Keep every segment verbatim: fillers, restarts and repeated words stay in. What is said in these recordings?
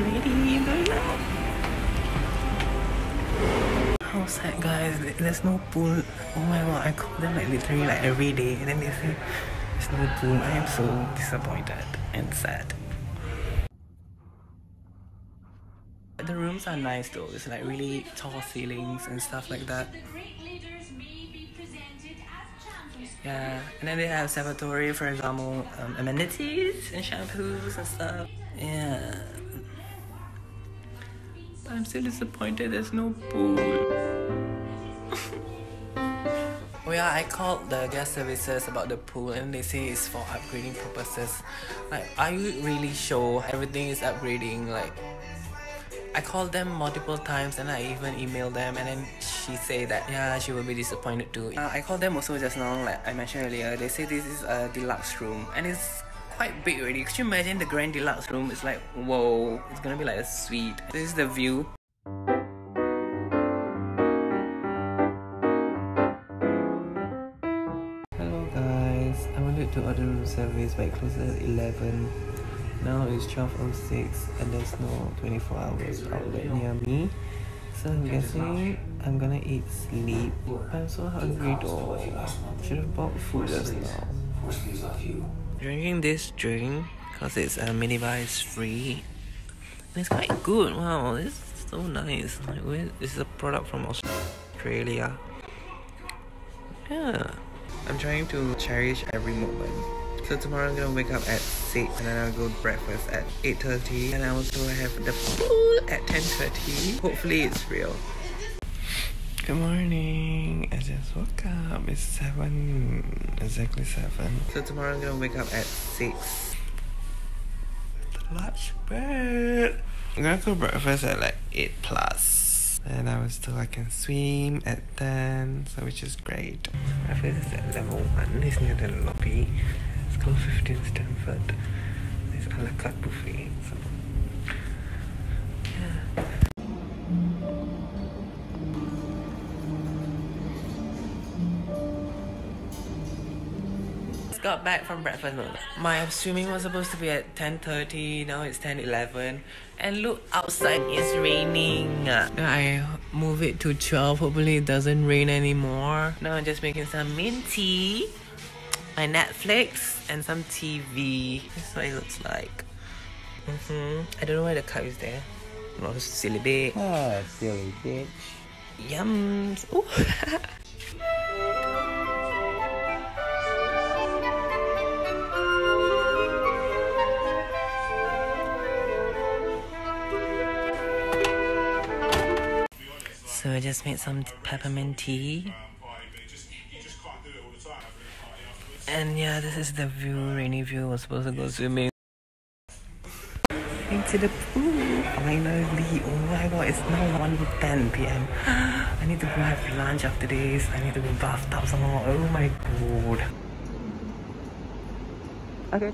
sweetie, you going out? How sad, guys. There's no pool. Oh my god, I call them like literally like every day, and then they say there's no pool. I am so disappointed and sad. The rooms are nice though. It's like really tall ceilings and stuff like that. Yeah, and then they have Salvatore, for example, um, amenities and shampoos and stuff. Yeah. But I'm still disappointed there's no pool. Oh yeah, I called the guest services about the pool and they say it's for upgrading purposes. Like, are you really sure everything is upgrading? Like, I called them multiple times and I even emailed them, and then she said that yeah, she will be disappointed too. Uh, I called them also just now, like I mentioned earlier. They say this is a deluxe room and it's quite big already. Could you imagine the grand deluxe room? It's like, whoa, it's gonna be like a suite. This is the view. Hello guys, I wanted to order room service but it closes at eleven. Now it's twelve oh six and there's no twenty-four hours outlet near me. So I'm guessing I'm gonna eat sleep. I'm so hungry though. Should have bought food just now. Drinking this drink because it's a uh, minibar is free. And it's quite good. Wow, this is so nice. Like, where, this is a product from Australia. Yeah. I'm trying to cherish every moment. So tomorrow I'm gonna wake up at six and then I'll go to breakfast at eight thirty, and I also have the pool at ten thirty. Hopefully it's real. Good morning, I just woke up. It's seven, exactly seven. So tomorrow I'm gonna wake up at six. It's a large bed. I'm gonna go breakfast at like eight plus. And I was still I can swim at ten, so which is great. Breakfast is at level one, it's near the lobby. fifteen Stanford. It's a la carte buffet. So. Yeah. Just got back from breakfast. My swimming was supposed to be at ten thirty. Now it's ten eleven. And look outside, it's raining. I move it to twelve. Hopefully it doesn't rain anymore. Now I'm just making some mint tea. My Netflix and some T V. That's what it looks like. Mm-hmm. I don't know why the cup is there. Not a silly bitch. Oh, silly bitch. Yums. Ooh. So I just made some peppermint tea. And yeah, this is the view, rainy view. I was supposed to go swimming. Into the pool, finally. Oh my god, it's now one ten p m I need to go have lunch after this. I need to go bathed up some more. Oh my god. Okay.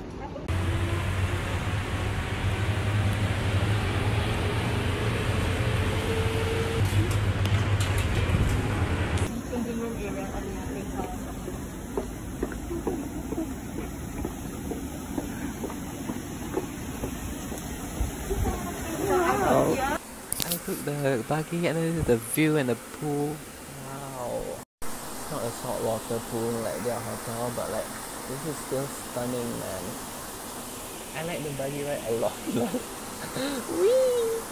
The buggy, and this is the view and the pool. Wow. It's not a saltwater pool like their hotel, but like this is still stunning, man. I like the buggy ride a lot. Whee!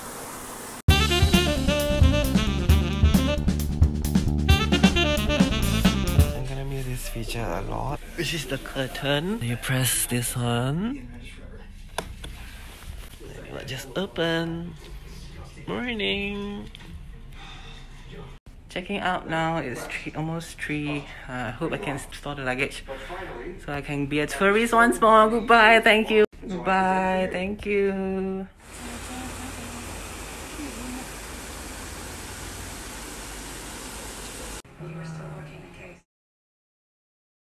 I'm gonna miss this feature a lot, which is the curtain. You press this one. It just open. Morning. Checking out now. It's three, almost three. Uh, I hope I can store the luggage so I can be a tourist once more. Goodbye. Thank you. Goodbye. Thank you.